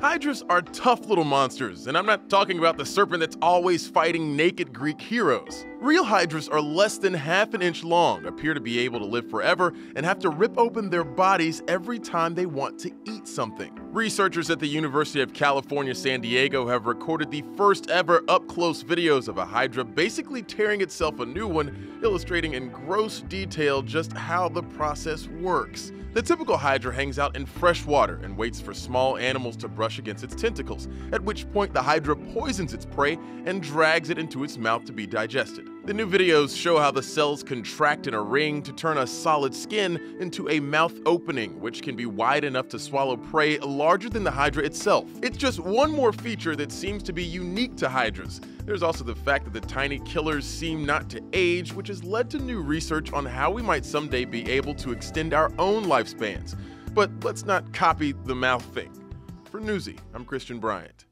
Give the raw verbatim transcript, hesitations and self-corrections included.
Hydras are tough little monsters, and I'm not talking about the serpent that's always fighting naked Greek heroes. Real Hydras are less than half an inch long, appear to be able to live forever, and have to rip open their bodies every time they want to eat something. Researchers at the University of California, San Diego have recorded the first ever up-close videos of a Hydra basically tearing itself a new one, illustrating in gross detail just how the process works. The typical Hydra hangs out in fresh water and waits for small animals to brush against its tentacles, at which point the Hydra poisons its prey and drags it into its mouth to be digested. The new videos show how the cells contract in a ring to turn a solid skin into a mouth opening, which can be wide enough to swallow prey larger than the Hydra itself. It's just one more feature that seems to be unique to Hydras. There's also the fact that the tiny killers seem not to age, which has led to new research on how we might someday be able to extend our own lifespans. But let's not copy the mouth thing. For Newsy, I'm Christian Bryant.